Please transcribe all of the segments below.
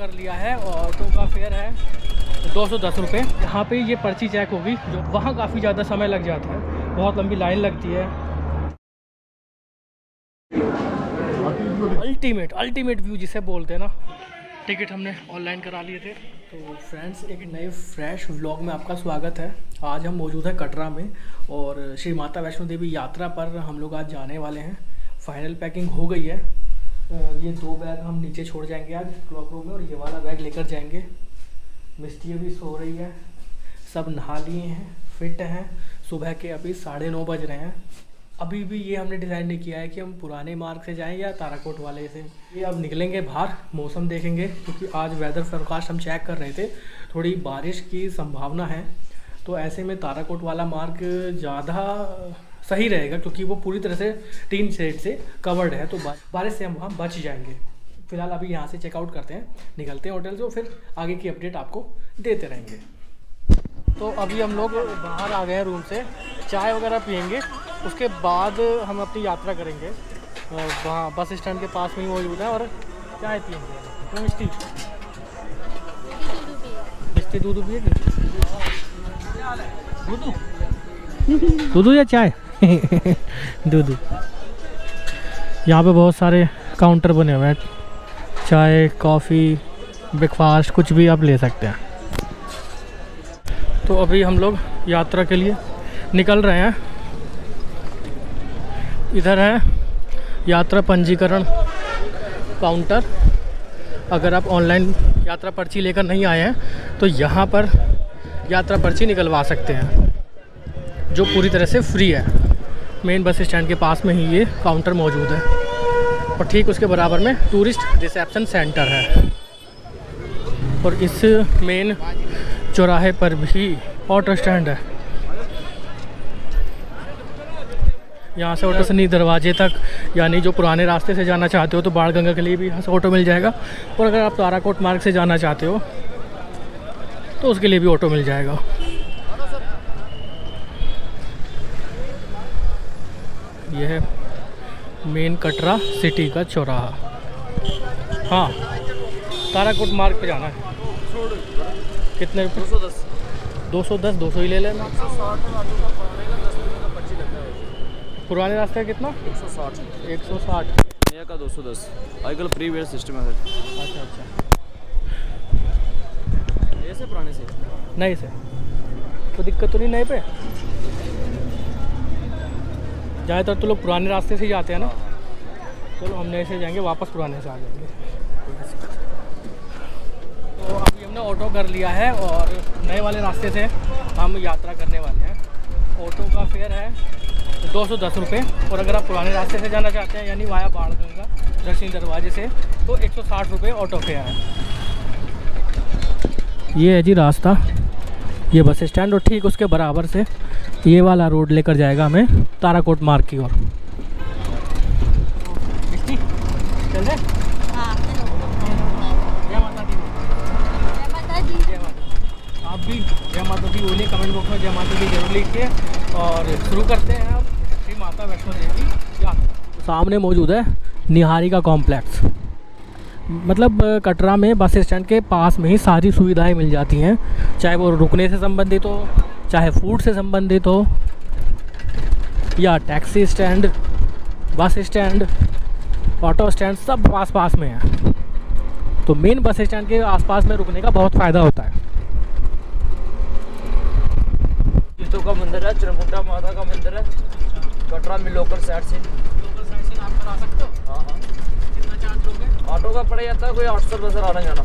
कर लिया है और ऑटो का फेयर है 210 रुपये। यहाँ पे ये पर्ची चेक होगी, जो वहाँ काफ़ी ज़्यादा समय लग जाता है, बहुत लंबी लाइन लगती है। अल्टीमेट व्यू जिसे बोलते हैं ना। टिकट हमने ऑनलाइन करा लिए थे। तो फ्रेंड्स, एक नए फ्रेश व्लॉग में आपका स्वागत है। आज हम मौजूद हैं कटरा में और श्री माता वैष्णो देवी यात्रा पर हम लोग आज जाने वाले हैं। फाइनल पैकिंग हो गई है। ये 2 बैग हम नीचे छोड़ जाएंगे आज क्लॉक रूम में, और ये वाला बैग लेकर जाएंगे। मिस्टी भी सो रही है, सब नहा लिए हैं, फिट हैं। सुबह के अभी 9:30 बज रहे हैं। अभी भी ये हमने डिसाइड नहीं किया है कि हम पुराने मार्ग से जाएं या ताराकोट वाले से। ये अब निकलेंगे बाहर, मौसम देखेंगे, क्योंकि आज वेदर फोरकास्ट हम चेक कर रहे थे, थोड़ी बारिश की संभावना है। तो ऐसे में ताराकोट वाला मार्ग ज़्यादा सही रहेगा, क्योंकि वो पूरी तरह से 3 शेड से कवर्ड है, तो बारिश से हम वहाँ बच जाएंगे। फिलहाल अभी यहाँ से चेकआउट करते हैं, निकलते हैं होटल से, फिर आगे की अपडेट आपको देते रहेंगे। तो अभी हम लोग बाहर आ गए हैं रूम से, चाय वगैरह पियेंगे, उसके बाद हम अपनी यात्रा करेंगे। वहाँ बस स्टैंड के पास में ही मौजूद है और चाय पियेंगे। मिस्टी दूध पिएगी, दूध या चाय दूध। यहाँ पे बहुत सारे काउंटर बने हुए हैं, चाय, कॉफ़ी, ब्रेकफास्ट, कुछ भी आप ले सकते हैं। तो अभी हम लोग यात्रा के लिए निकल रहे हैं। इधर है यात्रा पंजीकरण काउंटर। अगर आप ऑनलाइन यात्रा पर्ची लेकर नहीं आए हैं तो यहाँ पर यात्रा पर्ची निकलवा सकते हैं, जो पूरी तरह से फ्री है। मेन बस स्टैंड के पास में ही ये काउंटर मौजूद है, और ठीक उसके बराबर में टूरिस्ट रिसेप्शन सेंटर है। और इस मेन चौराहे पर भी ऑटो स्टैंड है। यहाँ से ऑटो सनी दरवाजे तक, यानी जो पुराने रास्ते से जाना चाहते हो तो बाड़गंगा के लिए भी यहाँ से ऑटो मिल जाएगा, और अगर आप ताराकोट मार्ग से जाना चाहते हो तो उसके लिए भी ऑटो मिल जाएगा। यह है मेन कटरा सिटी का चौराहा। हाँ, ताराकोट मार्ग पे जाना है। कितने? 210। 210, 200 ही ले लेना। पुराने रास्ते का कितना? 160। 160 नया का 210। आजकल फ्री वेयर सिस्टम है। अच्छा, ऐसे पुराने से नए से तो दिक्कत तो नहीं। नए पे ज़्यादातर तो लोग पुराने रास्ते से ही जाते हैं ना। चलो हम नए से जाएंगे, वापस पुराने से आ जाएंगे। तो अभी हमने ऑटो कर लिया है और नए वाले रास्ते से हम यात्रा करने वाले हैं। ऑटो का फेयर है 210 रुपये, और अगर आप पुराने रास्ते से जाना चाहते हैं, यानी वाया बाड़गंगा दर्शनी दरवाजे से, तो 160 रुपये ऑटो फेयर है। ये है जी रास्ता, ये बस स्टैंड, और ठीक उसके बराबर से ये वाला रोड लेकर जाएगा हमें ताराकोट मार्ग की ओर। आप भी जय माता दी बोलिए कमेंट बॉक्स में, जय माता दी जरूर लिखिए। और शुरू करते हैं अब श्री माता वैष्णो देवी यात्रा। सामने मौजूद है निहारी का कॉम्प्लेक्स। मतलब कटरा में बस स्टैंड के पास में ही सारी सुविधाएं मिल जाती हैं, चाहे वो रुकने से संबंधित हो, चाहे फूड से संबंधित हो, या taxi stand, bus stand, auto stand, सब पास में है। तो मेन बस स्टैंड के आसपास में रुकने का बहुत फ़ायदा होता है। का मंदिर है, त्रिकुटा माता का मंदिर है कटरा में। लोकल साइड से आप करा सकते हो। हाँ, कितना चार्ज होगा? ऑटो का पड़ जाता है कोई 800 रुपये सर, आना जाना।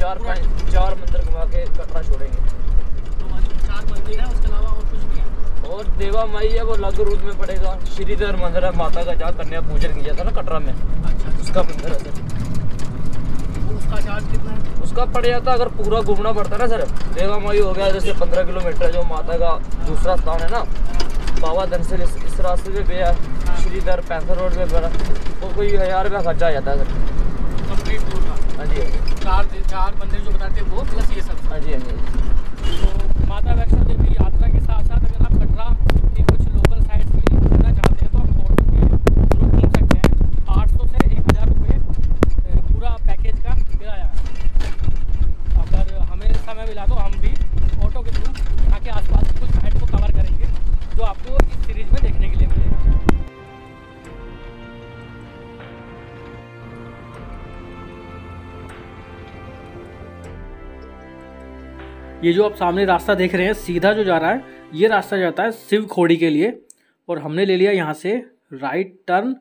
चार मंदिर घुमा के कटरा छोड़ेंगे। तो 4 मंदिर है, उसके अलावा और कुछ भी है। और देवा माई है, वो अलग रूट में पड़ेगा। श्रीधर मंदिर है माता का, जहाँ कन्या पूजन किया जाता है ना कटरा में। अच्छा, उसका मंदिर है सर। उसका चार्ज कितना है? उसका पड़ जाता है, अगर पूरा घूमना पड़ता है ना सर, देवा माई हो गया जैसे 15 किलोमीटर, जो माता का दूसरा स्थान है ना, बाबा धनसर इस रास्ते पे गया, श्रीधर 65 रोड पे पड़ा, वो कोई 1000 रुपया खर्चा आ जाता है सर कंप्लीट टूर का। हाँ जी, चार मंदिर जो बताते हैं वो प्लस ये सब। हाँ जी, हाँ जी। तो माता वैष्णो देवी यात्रा के साथ साथ अगर आप कटरा के कुछ लोकल साइट्स में घूमना चाहते हैं तो आप ऑटो के थ्रू घूम सकते हैं। 800 से 1000 रुपये पूरा पैकेज का किराया। ये जो आप सामने रास्ता देख रहे हैं सीधा जो जा रहा है ये रास्ता जाता है शिव खोड़ी के लिए, और हमने ले लिया यहाँ से राइट टर्न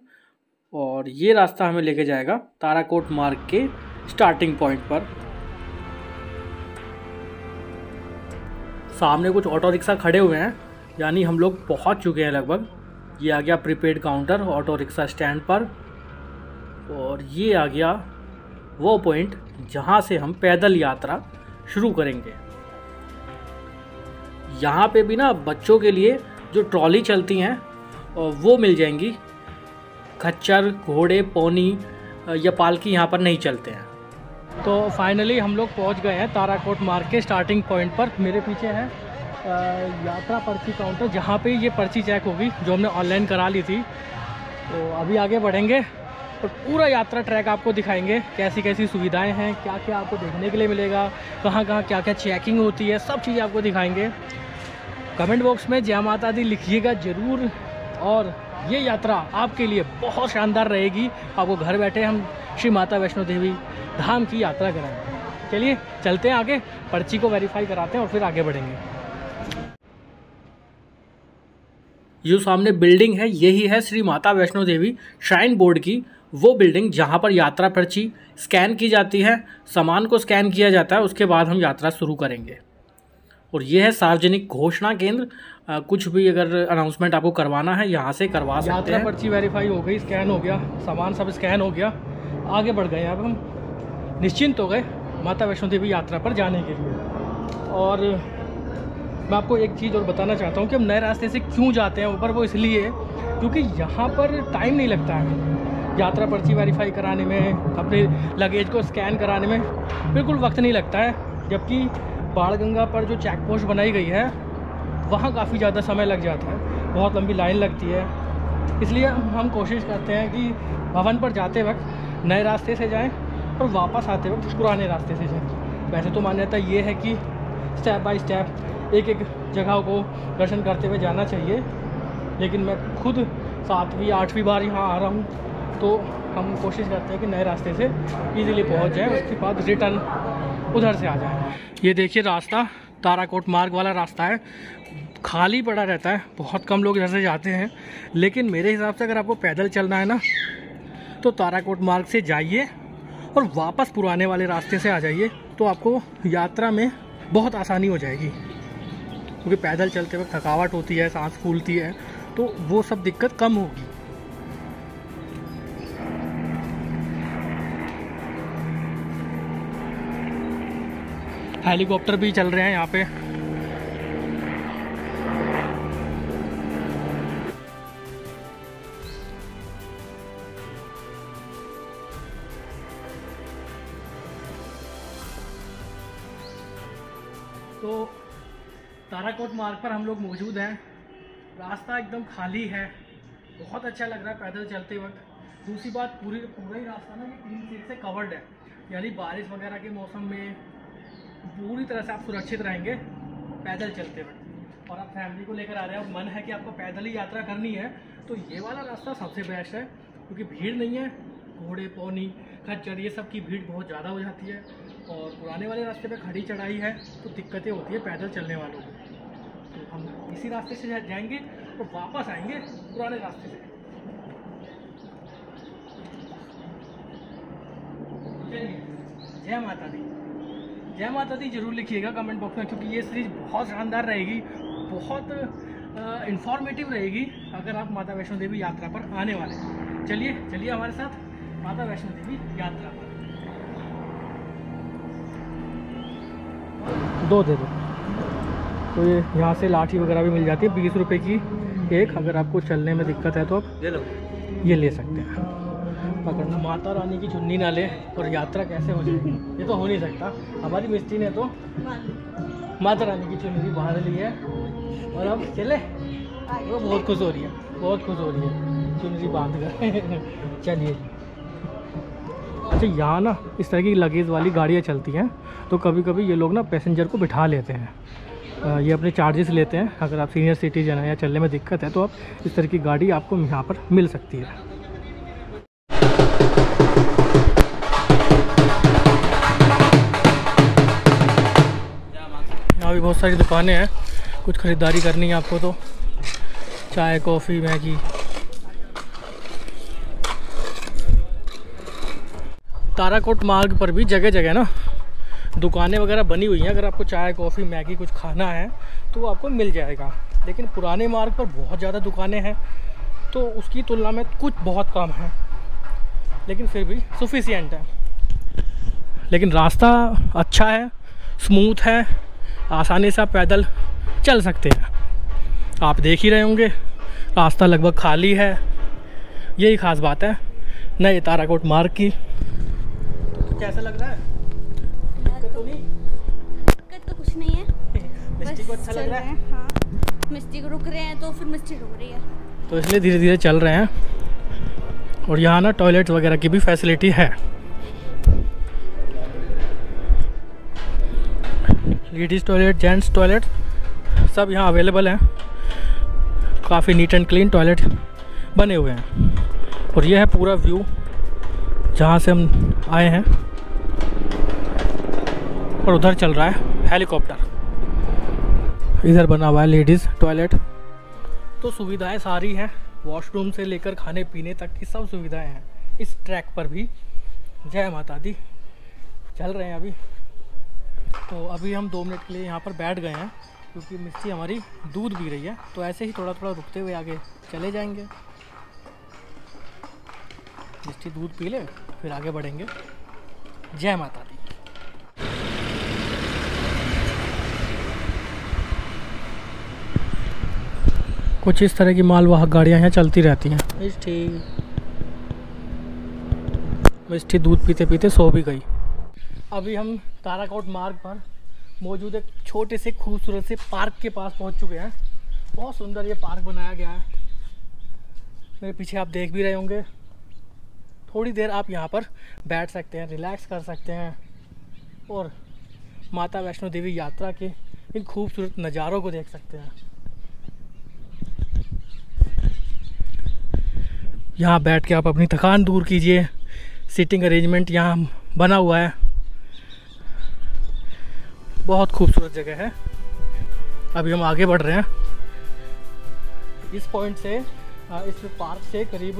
और ये रास्ता हमें लेके जाएगा ताराकोट मार्ग के स्टार्टिंग पॉइंट पर। सामने कुछ ऑटो रिक्शा खड़े हुए हैं, यानी हम लोग पहुँच चुके हैं लगभग। ये आ गया prepaid counter auto rickshaw stand पर, और ये आ गया वो पॉइंट जहाँ से हम पैदल यात्रा शुरू करेंगे। यहाँ पे भी ना बच्चों के लिए जो ट्रॉली चलती हैं वो मिल जाएंगी। खच्चर, घोड़े, पौनी या पालकी यहाँ पर नहीं चलते हैं। तो फाइनली हम लोग पहुँच गए हैं ताराकोट मार्ग के स्टार्टिंग पॉइंट पर। मेरे पीछे है यात्रा पर्ची काउंटर, जहाँ पे ये पर्ची चेक होगी जो हमने ऑनलाइन करा ली थी। तो अभी आगे बढ़ेंगे और पूरा यात्रा ट्रैक आपको दिखाएंगे, कैसी कैसी सुविधाएं हैं, क्या क्या आपको देखने के लिए मिलेगा, कहाँ कहाँ क्या क्या चेकिंग होती है, सब चीज़ें आपको दिखाएंगे। कमेंट बॉक्स में जय माता दी लिखिएगा ज़रूर, और ये यात्रा आपके लिए बहुत शानदार रहेगी। आपको घर बैठे हम श्री माता वैष्णो देवी धाम की यात्रा कराएंगे। चलिए चलते हैं आगे, पर्ची को वेरीफाई कराते हैं और फिर आगे बढ़ेंगे। जो सामने बिल्डिंग है यही है श्री माता वैष्णो देवी श्राइन बोर्ड की वो बिल्डिंग, जहाँ पर यात्रा पर्ची स्कैन की जाती है, सामान को स्कैन किया जाता है, उसके बाद हम यात्रा शुरू करेंगे। और ये है सार्वजनिक घोषणा केंद्र, कुछ भी अगर अनाउंसमेंट आपको करवाना है यहाँ से करवा सकते हैं। यात्रा पर्ची वेरीफाई हो गई, स्कैन हो गया, सामान सब स्कैन हो गया, आगे बढ़ गए। अब हम निश्चिंत हो गए माता वैष्णो देवी यात्रा पर जाने के लिए। और मैं आपको एक चीज़ और बताना चाहता हूँ कि हम नए रास्ते से क्यों जाते हैं ऊपर, वो इसलिए क्योंकि यहाँ पर टाइम नहीं लगता है यात्रा पर्ची वेरीफाई कराने में, अपने लगेज को स्कैन कराने में बिल्कुल वक्त नहीं लगता है। जबकि बाड़गंगा पर जो चेक पोस्ट बनाई गई है वहाँ काफ़ी ज़्यादा समय लग जाता है, बहुत लंबी लाइन लगती है। इसलिए हम कोशिश करते हैं कि भवन पर जाते वक्त नए रास्ते से जाएं और वापस आते वक्त पुराने रास्ते से जाएं। वैसे तो मान्यता ये है कि स्टेप बाय स्टेप एक एक जगह को दर्शन करते हुए जाना चाहिए, लेकिन मैं खुद 7वीं 8वीं बार यहाँ आ रहा हूँ, तो हम कोशिश करते हैं कि नए रास्ते से इजीली पहुंच जाए, उसके बाद रिटर्न उधर से आ जाए। ये देखिए रास्ता, ताराकोट मार्ग वाला रास्ता है, खाली पड़ा रहता है, बहुत कम लोग इधर से जाते हैं। लेकिन मेरे हिसाब से अगर आपको पैदल चलना है ना तो ताराकोट मार्ग से जाइए और वापस पुराने वाले रास्ते से आ जाइए, तो आपको यात्रा में बहुत आसानी हो जाएगी। क्योंकि पैदल चलते वक्त थकावट होती है, सांस फूलती है, तो वो सब दिक्कत कम होगी। हेलीकॉप्टर भी चल रहे हैं यहाँ पे। तो ताराकोट मार्ग पर हम लोग मौजूद हैं, रास्ता एकदम खाली है, बहुत अच्छा लग रहा है पैदल चलते वक्त। दूसरी बात, पूरा ही रास्ता ना ये 3 सीट से कवर्ड है, यानी बारिश वगैरह के मौसम में पूरी तरह से आप सुरक्षित रहेंगे पैदल चलते वक्त। और आप फैमिली को लेकर आ रहे हैं और मन है कि आपको पैदल ही यात्रा करनी है, तो ये वाला रास्ता सबसे बेस्ट है, क्योंकि भीड़ नहीं है। घोड़े, पौनी, खच्चर ये सब की भीड़ बहुत ज़्यादा हो जाती है, और पुराने वाले रास्ते पे खड़ी चढ़ाई है तो दिक्कतें होती है पैदल चलने वालों को। तो हम इसी रास्ते से जाएंगे और वापस आएंगे पुराने रास्ते से। जय माता दी, जय माता दी जरूर लिखिएगा कमेंट बॉक्स में, क्योंकि ये सीरीज बहुत शानदार रहेगी, बहुत इंफॉर्मेटिव रहेगी अगर आप माता वैष्णो देवी यात्रा पर आने वाले हैं। चलिए चलिए हमारे साथ माता वैष्णो देवी यात्रा पर। 2 दे दो। तो ये यहाँ से लाठी वगैरह भी मिल जाती है, 20 रुपये की एक। अगर आपको चलने में दिक्कत है तो आप ले लो, ये ले सकते हैं। अगर माता रानी की चुन्नी ना ले और यात्रा कैसे हो जाएगी, ये तो हो नहीं सकता। हमारी मिस्टी ने तो माता रानी की चुन्नी भी बांध ली है, और अब चले वो बहुत खुश हो रही है, बहुत खुश हो रही है चुन्नी बांध कर। चलिए। अच्छा, यहाँ ना इस तरह की लगेज वाली गाड़ियाँ चलती हैं, तो कभी कभी ये लोग ना पैसेंजर को बिठा लेते हैं, ये अपने चार्जेस लेते हैं। अगर आप सीनियर सिटीजन हैं या चलने में दिक्कत है तो आप इस तरह की गाड़ी आपको यहाँ पर मिल सकती है। बहुत सारी दुकानें हैं, कुछ ख़रीदारी करनी है आपको तो चाय कॉफ़ी मैगी। ताराकोट मार्ग पर भी जगह जगह ना दुकानें वगैरह बनी हुई हैं, अगर आपको चाय कॉफ़ी मैगी कुछ खाना है तो वो आपको मिल जाएगा। लेकिन पुराने मार्ग पर बहुत ज़्यादा दुकानें हैं तो उसकी तुलना में कुछ बहुत कम है, लेकिन फिर भी सफिशिएंट है। लेकिन रास्ता अच्छा है, स्मूथ है, आसानी से आप पैदल चल सकते हैं। आप देख ही रहे होंगे रास्ता लगभग खाली है, यही ख़ास बात है नए ताराकोट मार्ग की। तो कैसा लग रहा है? तो कुछ नहीं है, मिस्टी को अच्छा लग रहा है। हाँ, मिस्टी को रुक रहे हैं तो फिर मिस्टी रुक रही है, तो इसलिए धीरे धीरे चल रहे हैं। और यहाँ ना टॉयलेट वगैरह की भी फैसिलिटी है। लेडीज़ टॉयलेट, जेंट्स टॉयलेट सब यहाँ अवेलेबल हैं। काफ़ी नीट एंड क्लीन टॉयलेट बने हुए हैं। और यह है पूरा व्यू जहाँ से हम आए हैं। और उधर चल रहा है हेलीकॉप्टर, इधर बना हुआ है लेडीज़ टॉयलेट। तो सुविधाएं सारी हैं, वॉशरूम से लेकर खाने पीने तक की सब सुविधाएं हैं इस ट्रैक पर भी। जय माता दी। चल रहे हैं अभी, तो अभी हम 2 मिनट के लिए यहाँ पर बैठ गए हैं क्योंकि मिस्टी हमारी दूध पी रही है। तो ऐसे ही थोड़ा थोड़ा रुकते हुए आगे चले जाएंगे। मिस्टी दूध पी ले फिर आगे बढ़ेंगे। जय माता दी। कुछ इस तरह की मालवाहक गाड़ियाँ यहाँ चलती रहती हैं। मिस्टी दूध पीते पीते सो भी गई। अभी हम ताराकोट मार्ग पर मौजूद एक छोटे से खूबसूरत से पार्क के पास पहुँच चुके हैं। बहुत सुंदर ये पार्क बनाया गया है, मेरे पीछे आप देख भी रहे होंगे। थोड़ी देर आप यहाँ पर बैठ सकते हैं, रिलैक्स कर सकते हैं और माता वैष्णो देवी यात्रा के इन खूबसूरत नज़ारों को देख सकते हैं। यहाँ बैठ के आप अपनी थकान दूर कीजिए। सीटिंग अरेंजमेंट यहाँ बना हुआ है, बहुत खूबसूरत जगह है। अभी हम आगे बढ़ रहे हैं। इस पॉइंट से, इस पार्क से करीब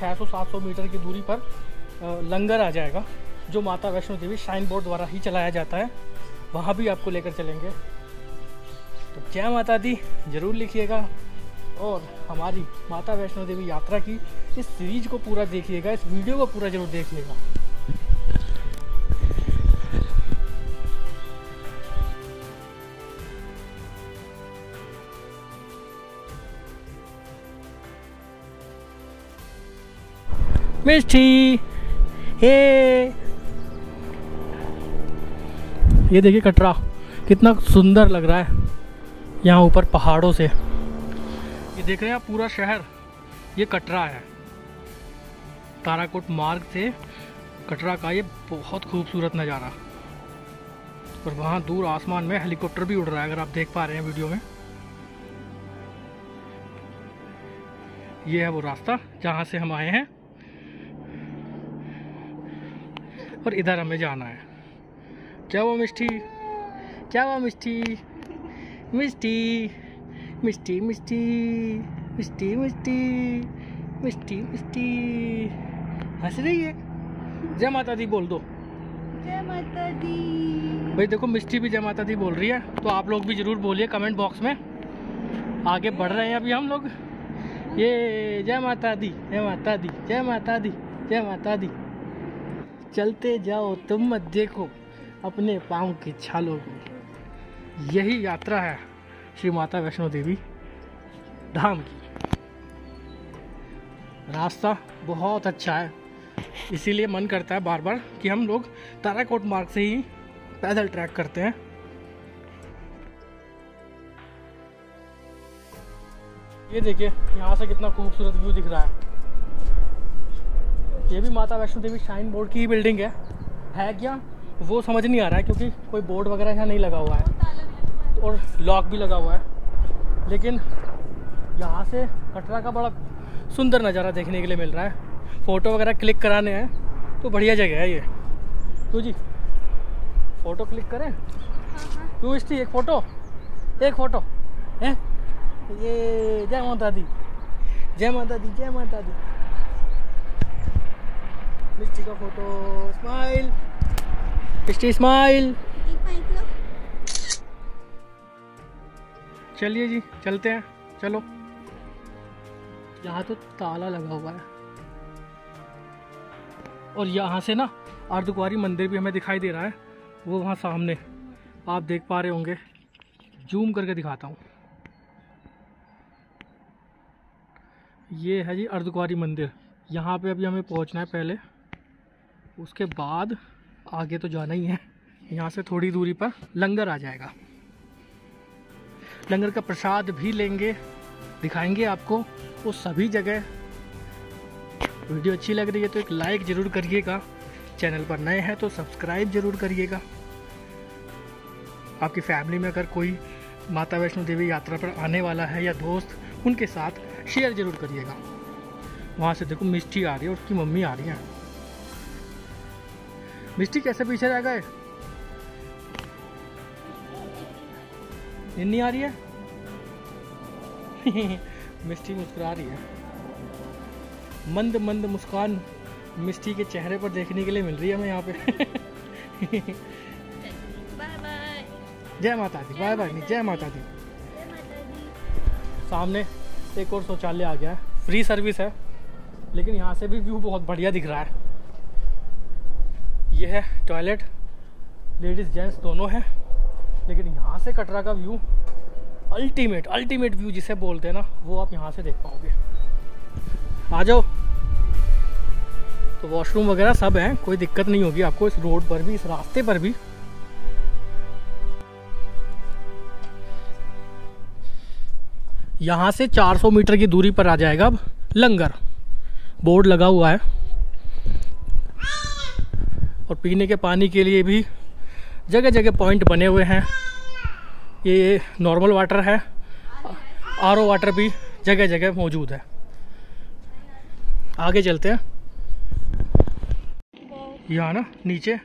600-700 मीटर की दूरी पर लंगर आ जाएगा, जो माता वैष्णो देवी श्राइन बोर्ड द्वारा ही चलाया जाता है। वहाँ भी आपको लेकर चलेंगे। तो जय माता दी ज़रूर लिखिएगा और हमारी माता वैष्णो देवी यात्रा की इस सीरीज को पूरा देखिएगा, इस वीडियो को पूरा जरूर देखिएगा। मिस्टी हे, ये देखिए कटरा कितना सुंदर लग रहा है यहाँ ऊपर पहाड़ों से। ये देख रहे हैं आप पूरा शहर, ये कटरा है। ताराकोट मार्ग से कटरा का ये बहुत खूबसूरत नज़ारा। और वहाँ दूर आसमान में हेलीकॉप्टर भी उड़ रहा है, अगर आप देख पा रहे हैं वीडियो में। ये है वो रास्ता जहाँ से हम आए हैं और इधर हमें जाना है। क्या वो मिस्टी, क्या वो मिस्टी, मिस्टी मिस्टी मिस्टी मिस्टी मिस्टी मिस्टी मिस्टी हंस रही है। जय माता दी बोल दो। जय माता दी। भाई देखो मिस्टी भी जय माता दी बोल रही है, तो आप लोग भी ज़रूर बोलिए कमेंट बॉक्स में। आगे बढ़ रहे हैं अभी हम लोग। ये जय माता दी, जय माता दी, जय माता दी, जय माता दी। चलते जाओ तुम मत देखो अपने पाँव की छालों को। यही यात्रा है श्री माता वैष्णो देवी धाम की। रास्ता बहुत अच्छा है, इसीलिए मन करता है बार बार कि हम लोग ताराकोट मार्ग से ही पैदल ट्रैक करते हैं। ये देखिए यहाँ से कितना खूबसूरत व्यू दिख रहा है। ये भी माता वैष्णो देवी श्राइन बोर्ड की ही बिल्डिंग है क्या वो समझ नहीं आ रहा है क्योंकि कोई बोर्ड वगैरह यहाँ नहीं लगा हुआ है और लॉक भी लगा हुआ है। लेकिन यहाँ से कटरा का बड़ा सुंदर नज़ारा देखने के लिए मिल रहा है। फ़ोटो वगैरह क्लिक कराने हैं तो बढ़िया जगह है ये। तो जी फ़ोटो क्लिक करें? क्यों मिस्टी एक फ़ोटो? एक फोटो हैं ये। जय माता दी, जय माता दी, जय माता दी। मिस्टी का फोटो, स्माइल मिस्टी, स्माइल। चलिए जी चलते हैं, चलो। यहाँ तो ताला लगा हुआ है और यहाँ से ना अर्धकुंवारी मंदिर भी हमें दिखाई दे रहा है, वो वहाँ सामने आप देख पा रहे होंगे। जूम करके दिखाता हूँ, ये है जी अर्धकुंवारी मंदिर। यहाँ पे अभी हमें पहुँचना है पहले, उसके बाद आगे तो जाना ही है। यहाँ से थोड़ी दूरी पर लंगर आ जाएगा, लंगर का प्रसाद भी लेंगे, दिखाएंगे आपको वो सभी जगह। वीडियो अच्छी लग रही है तो एक लाइक ज़रूर करिएगा, चैनल पर नए हैं तो सब्सक्राइब ज़रूर करिएगा। आपकी फैमिली में अगर कोई माता वैष्णो देवी यात्रा पर आने वाला है या दोस्त, उनके साथ शेयर ज़रूर करिएगा। वहाँ से देखो मिस्टी आ रही है, उसकी मम्मी आ रही है। मिस्टी कैसे पीछे रह गए? इन्नी आ रही है मिस्टी मुस्कुरा रही है, मंद मंद मुस्कान मिस्टी के चेहरे पर देखने के लिए मिल रही है हमें यहाँ पे। जय माता दी, बाय बाय। जय माता दी। सामने एक और शौचालय आ गया है, फ्री सर्विस है, लेकिन यहाँ से भी व्यू बहुत बढ़िया दिख रहा है। ये है टॉयलेट, लेडीज़ जेंट्स दोनों हैं, लेकिन यहाँ से कटरा का व्यू अल्टीमेट, अल्टीमेट व्यू जिसे बोलते हैं ना, वो आप यहाँ से देख पाओगे। आ जाओ तो वॉशरूम वगैरह सब हैं, कोई दिक्कत नहीं होगी आपको इस रोड पर भी, इस रास्ते पर भी। यहाँ से 400 मीटर की दूरी पर आ जाएगा अब लंगर, बोर्ड लगा हुआ है। और पीने के पानी के लिए भी जगह जगह पॉइंट बने हुए हैं। ये नॉर्मल वाटर है, आरओ वाटर भी जगह जगह मौजूद है। आगे चलते हैं। यहाँ ना नीचे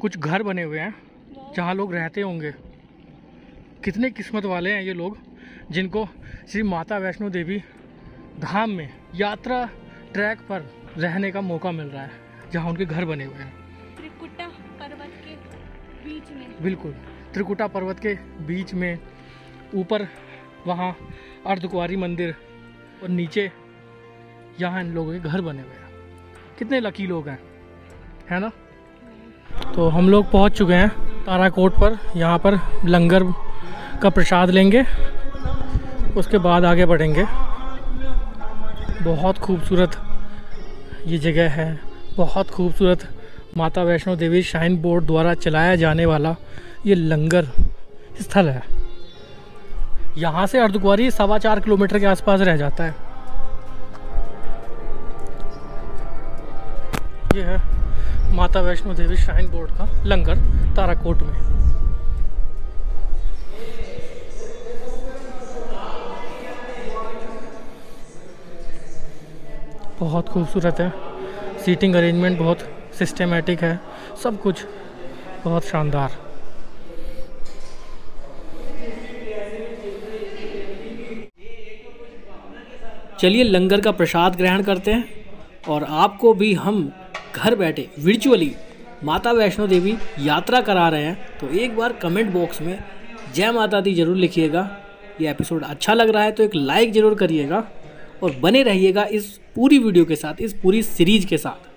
कुछ घर बने हुए हैं जहाँ लोग रहते होंगे। कितने किस्मत वाले हैं ये लोग जिनको श्री माता वैष्णो देवी धाम में यात्रा ट्रैक पर रहने का मौका मिल रहा है, जहाँ उनके घर बने हुए हैं। त्रिकुटा पर्वत के बीच में, बिल्कुल त्रिकुटा पर्वत के बीच में, ऊपर वहाँ अर्धकुंवारी मंदिर और नीचे यहाँ इन लोगों के घर बने हुए हैं। कितने लकी लोग हैं, है ना। तो हम लोग पहुँच चुके हैं ताराकोट पर, यहाँ पर लंगर का प्रसाद लेंगे, उसके बाद आगे बढ़ेंगे। बहुत खूबसूरत ये जगह है, बहुत खूबसूरत माता वैष्णो देवी श्राइन बोर्ड द्वारा चलाया जाने वाला ये लंगर स्थल है। यहाँ से अर्धकुंवारी 4.25 किलोमीटर के आसपास रह जाता है। ये है माता वैष्णो देवी श्राइन बोर्ड का लंगर ताराकोट में। बहुत खूबसूरत है, सीटिंग अरेंजमेंट बहुत सिस्टमेटिक है, सब कुछ बहुत शानदार। चलिए लंगर का प्रसाद ग्रहण करते हैं और आपको भी हम घर बैठे वर्चुअली माता वैष्णो देवी यात्रा करा रहे हैं। तो एक बार कमेंट बॉक्स में जय माता दी जरूर लिखिएगा। ये एपिसोड अच्छा लग रहा है तो एक लाइक ज़रूर करिएगा और बने रहिएगा इस पूरी वीडियो के साथ, इस पूरी सीरीज़ के साथ।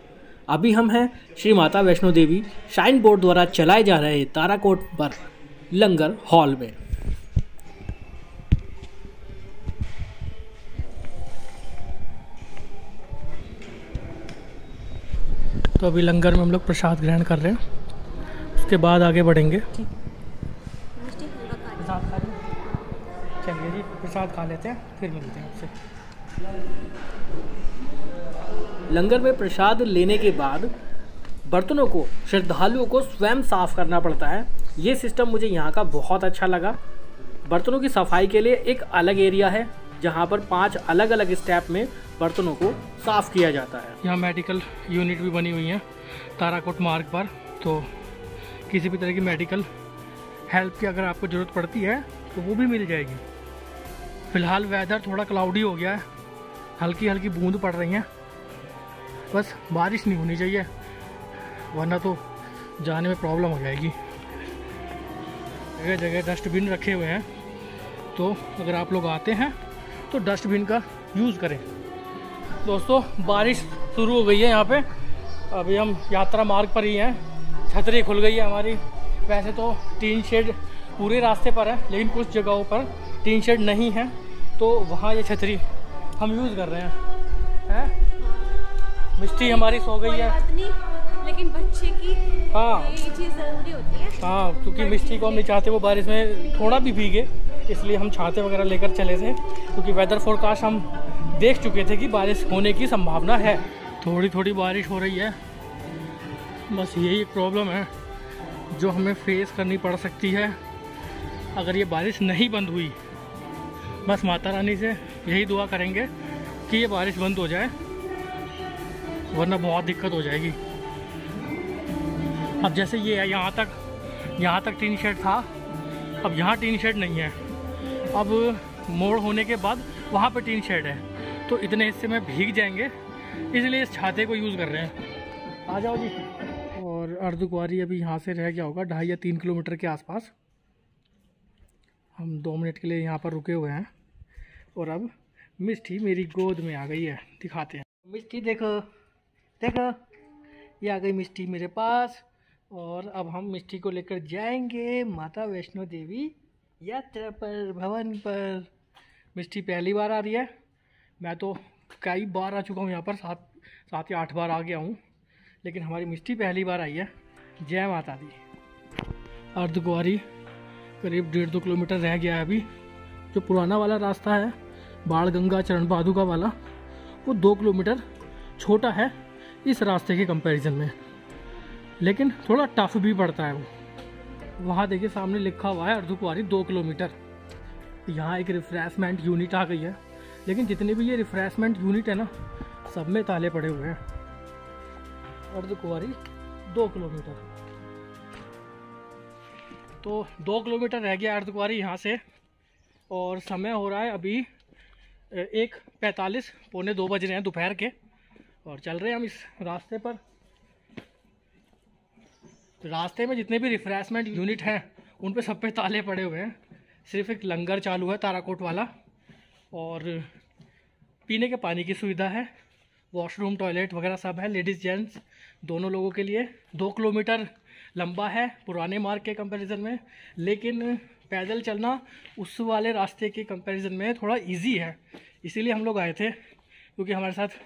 अभी हम हैं श्री माता वैष्णो देवी श्राइन बोर्ड द्वारा चलाए जा रहे ताराकोट पर लंगर हॉल में। तो अभी लंगर में हम लोग प्रसाद ग्रहण कर रहे हैं, उसके बाद आगे बढ़ेंगे। प्रसाद खा लें, चलिए जी प्रसाद खा लेते हैं, फिर मिलते हैं आपसे। लंगर में प्रसाद लेने के बाद बर्तनों को श्रद्धालुओं को स्वयं साफ़ करना पड़ता है। ये सिस्टम मुझे यहाँ का बहुत अच्छा लगा। बर्तनों की सफाई के लिए एक अलग एरिया है जहाँ पर 5 अलग अलग स्टेप में बर्तनों को साफ़ किया जाता है। यहाँ मेडिकल यूनिट भी बनी हुई है ताराकोट मार्ग पर, तो किसी भी तरह की मेडिकल हेल्प की अगर आपको ज़रूरत पड़ती है आपको वो भी मिल जाएगी। फिलहाल वेदर थोड़ा क्लाउडी हो गया है, हल्की हल्की बूंद पड़ रही हैं, बस बारिश नहीं होनी चाहिए वरना तो जाने में प्रॉब्लम हो जाएगी। जगह जगह डस्टबिन रखे हुए हैं, तो अगर आप लोग आते हैं तो डस्टबिन का यूज़ करें। दोस्तों बारिश शुरू हो गई है यहाँ पे, अभी हम यात्रा मार्ग पर ही हैं। छतरी खुल गई है हमारी, वैसे तो टीन शेड पूरे रास्ते पर है लेकिन कुछ जगहों पर टीन शेड नहीं है, तो वहाँ ये छतरी हम यूज़ कर रहे हैं। मिस्टी हमारी सो गई है, लेकिन बच्चे की ये चीज़ ज़रूरी होती है। हाँ, क्योंकि मिस्टी को हम नहीं चाहते वो बारिश में थोड़ा भी भीगे, इसलिए हम छाते वगैरह लेकर चले थे, क्योंकि वेदर फोरकास्ट हम देख चुके थे कि बारिश होने की संभावना है। थोड़ी थोड़ी बारिश हो रही है, बस यही एक प्रॉब्लम है जो हमें फेस करनी पड़ सकती है अगर ये बारिश नहीं बंद हुई। बस माता रानी से यही दुआ करेंगे कि ये बारिश बंद हो जाए, वरना बहुत दिक्कत हो जाएगी। अब जैसे ये है, यहाँ तक टीन शेड था, अब यहाँ टीन शेड नहीं है, अब मोड़ होने के बाद वहाँ पे टीन शेड है, तो इतने हिस्से में भीग जाएंगे, इसलिए इस छाते को यूज़ कर रहे हैं। आ जाओ जी। और अर्धकुंवारी अभी यहाँ से रह गया होगा 2.5 या 3 किलोमीटर के आसपास। हम 2 मिनट के लिए यहाँ पर रुके हुए हैं, और अब मिस्टी मेरी गोद में आ गई है। दिखाते हैं मिस्टी, देखो देखो ये आ गई मिस्टी मेरे पास। और अब हम मिस्टी को लेकर जाएंगे माता वैष्णो देवी यात्रा पर, भवन पर। मिस्टी पहली बार आ रही है, मैं तो कई बार आ चुका हूँ यहाँ पर, 7 या 8 बार आ गया हूँ, लेकिन हमारी मिस्टी पहली बार आई है। जय माता दी। अर्धकुंवारी करीब 1.5-2 किलोमीटर रह गया है अभी। जो पुराना वाला रास्ता है बाड़गंगा चरण पादुका वाला, वो 2 किलोमीटर छोटा है इस रास्ते के कंपैरिजन में, लेकिन थोड़ा टफ भी पड़ता है वो। वहाँ देखिए सामने लिखा हुआ है अर्धकुंवारी 2 किलोमीटर। यहाँ एक रिफ्रेशमेंट यूनिट आ गई है, लेकिन जितने भी ये रिफ्रेशमेंट यूनिट है ना, सब में ताले पड़े हुए हैं। अर्धकुंवारी 2 किलोमीटर, तो 2 किलोमीटर रह गया अर्धकुंवारी यहाँ से। और समय हो रहा है अभी 1:45, 1:45 बज रहे हैं दोपहर के, और चल रहे हैं हम इस रास्ते पर। रास्ते में जितने भी रिफ्रेशमेंट यूनिट हैं उन पे सब पे ताले पड़े हुए हैं, सिर्फ एक लंगर चालू है ताराकोट वाला, और पीने के पानी की सुविधा है, वॉशरूम टॉयलेट वगैरह सब है, लेडीज़ जेंट्स दोनों लोगों के लिए। 2 किलोमीटर लंबा है पुराने मार्ग के कंपैरिजन में, लेकिन पैदल चलना उस वाले रास्ते के कंपैरिजन में थोड़ा ईजी है, इसीलिए हम लोग आए थे, क्योंकि हमारे साथ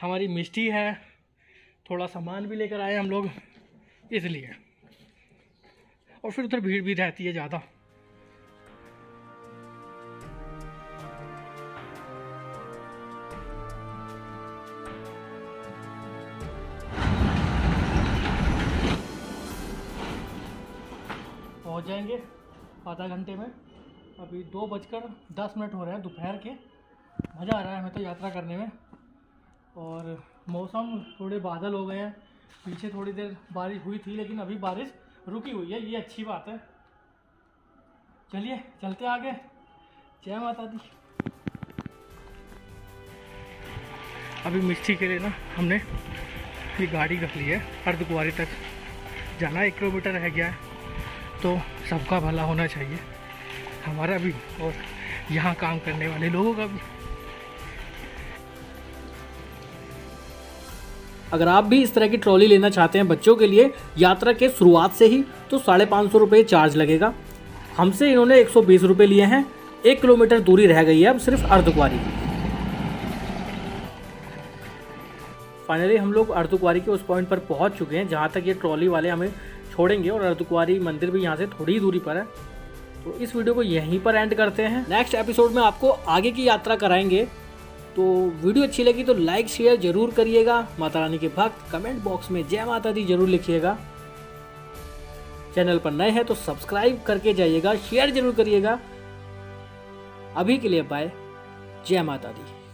हमारी मिस्टी है, थोड़ा सामान भी लेकर आए हम लोग, इसलिए। और फिर उधर भीड़ भी रहती है ज़्यादा। पहुँच जाएंगे आधा घंटे में, अभी 2:10 हो रहे हैं दोपहर के। मज़ा आ रहा है हमें तो यात्रा करने में। और मौसम थोड़े बादल हो गए हैं, पीछे थोड़ी देर बारिश हुई थी, लेकिन अभी बारिश रुकी हुई है, ये अच्छी बात है। चलिए चलते आगे। जय माता दी। अभी मिस्टी के लिए ना हमने ये गाड़ी रख ली है, अर्धकुंवारी तक जाना 1 किलोमीटर रह गया है, तो सबका भला होना चाहिए, हमारा भी और यहाँ काम करने वाले लोगों का भी। अगर आप भी इस तरह की ट्रॉली लेना चाहते हैं बच्चों के लिए यात्रा के शुरुआत से ही, तो 550 रुपये चार्ज लगेगा। हमसे इन्होंने 120 रुपये लिए हैं। 1 किलोमीटर दूरी रह गई है अब सिर्फ अर्धकुंवारी की। फाइनली हम लोग अर्धकुंवारी के उस पॉइंट पर पहुंच चुके हैं जहां तक ये ट्रॉली वाले हमें छोड़ेंगे, और अर्धकुंवारी मंदिर भी यहाँ से थोड़ी ही दूरी पर है। तो इस वीडियो को यहीं पर एंड करते हैं। नेक्स्ट एपिसोड में आपको आगे की यात्रा कराएंगे, तो वीडियो अच्छी लगी तो लाइक शेयर जरूर करिएगा। माता रानी के भक्त कमेंट बॉक्स में जय माता दी जरूर लिखिएगा। चैनल पर नए हैं तो सब्सक्राइब करके जाइएगा, शेयर जरूर करिएगा। अभी के लिए बाय। जय माता दी।